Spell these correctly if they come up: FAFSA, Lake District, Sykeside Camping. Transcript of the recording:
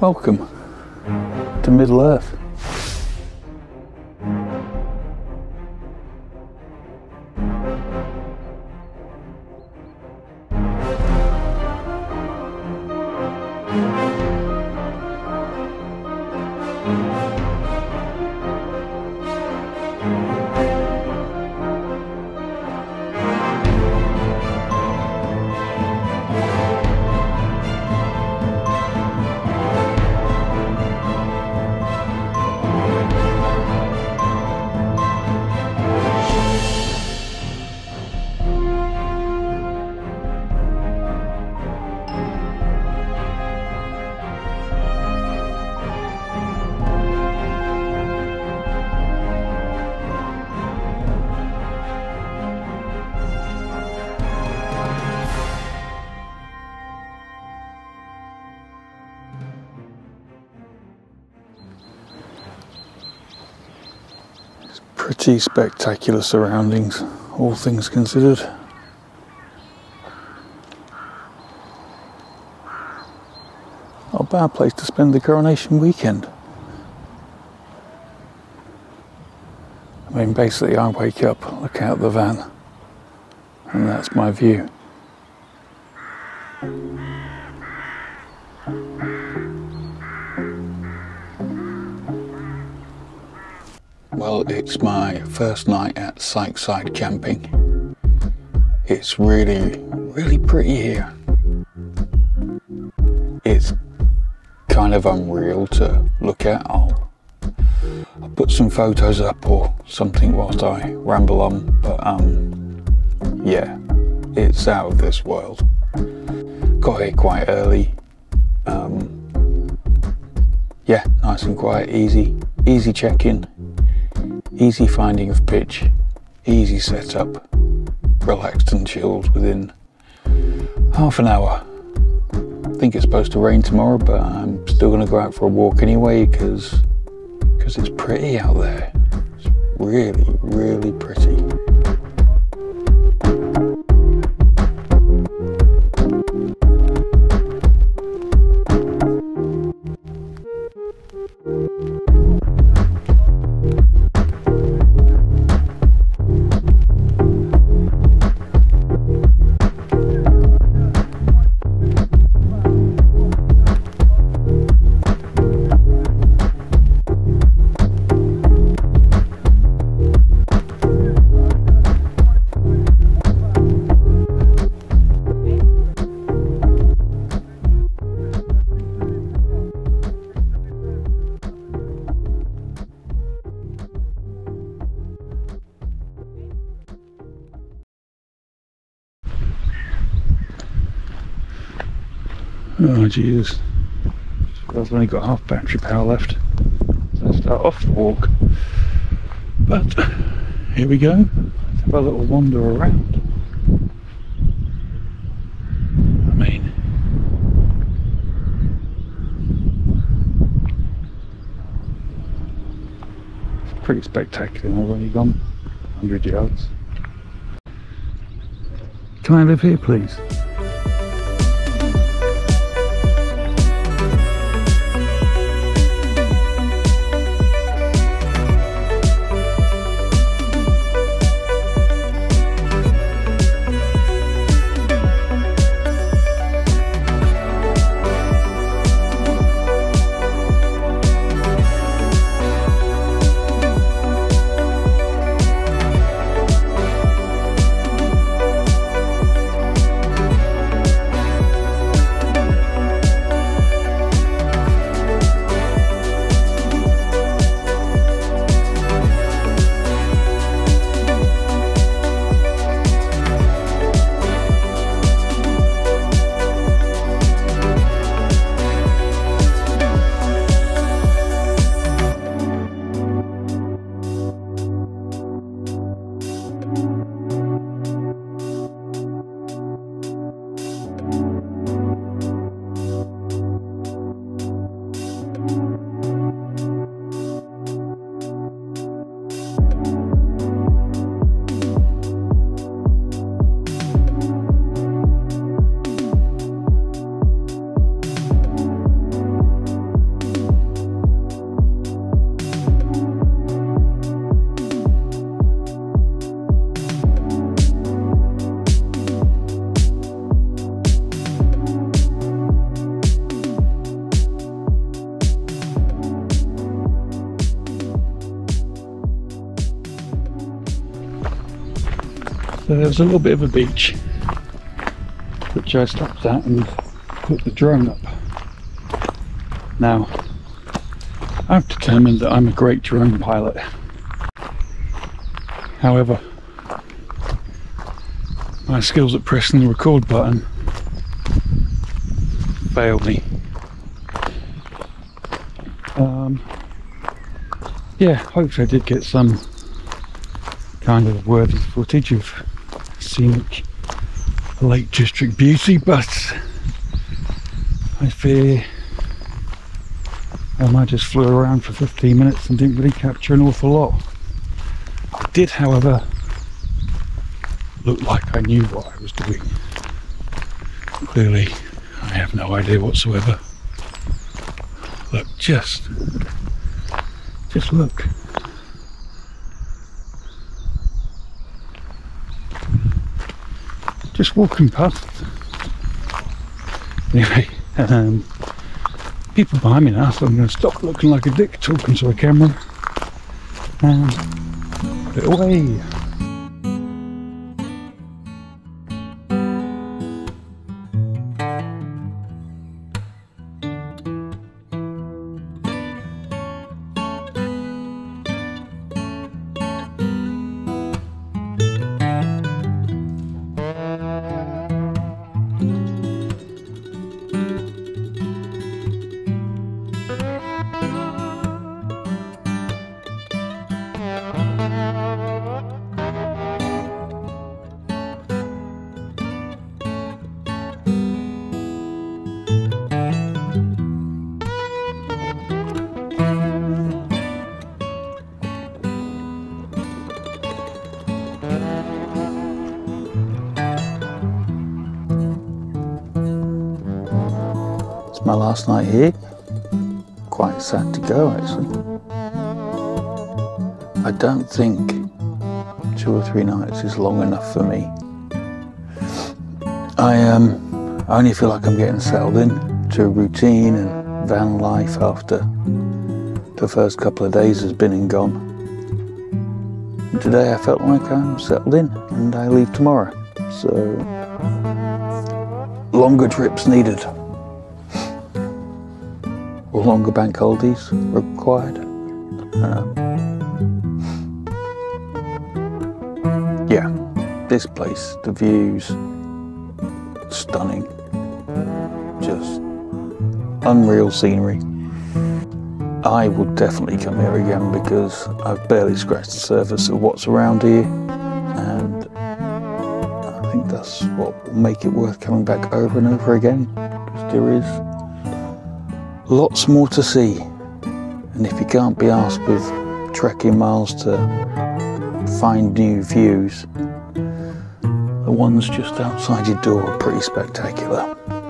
Welcome to Middle Earth. Pretty spectacular surroundings, all things considered. Not a bad place to spend the coronation weekend. I mean, basically I wake up, look out the van, and that's my view. Well, it's my first night at Sykeside camping. It's really, really pretty here. It's kind of unreal to look at. I'll put some photos up or something whilst I ramble on, but yeah, it's out of this world. Got here quite early. Yeah, nice and quiet, easy check-in. Easy finding of pitch, easy setup, relaxed and chilled within half an hour. I think it's supposed to rain tomorrow, but I'm still going to go out for a walk anyway because it's pretty out there. It's really, really pretty. Oh Jesus, I've only got half battery power left, so I'll start off the walk, but here we go, let's have a little wander around. I mean, it's pretty spectacular. I've only gone 100 yards. Can I live here please? There's a little bit of a beach, which I stopped at and put the drone up. Now, I've determined that I'm a great drone pilot. However, my skills at pressing the record button failed me. Yeah, hopefully I did get some kind of worthy footage of scenic Lake District beauty, but I fear I just flew around for 15 minutes and didn't really capture an awful lot. I did, however, look like I knew what I was doing. Clearly, I have no idea whatsoever. Look, just look. Just walking past. Anyway, people behind me now, so I'm going to stop looking like a dick talking to a camera and put it away. My last night here, quite sad to go actually. I don't think 2 or 3 nights is long enough for me. I only feel like I'm getting settled in to a routine and van life after the first couple of days has been and gone. And today I felt like I'm settled in and I leave tomorrow, so longer trips needed. Longer bank holidays required. Yeah, this place, the views, stunning, just unreal scenery. I will definitely come here again because I've barely scratched the surface of what's around here, and I think that's what will make it worth coming back over and over again, because there is lots more to see, and if you can't be asked with trekking miles to find new views, the ones just outside your door are pretty spectacular.